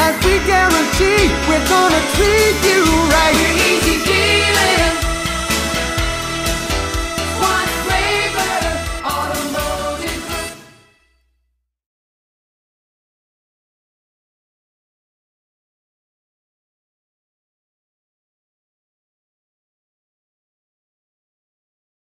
as we guarantee we're gonna treat you right. We're EasyD.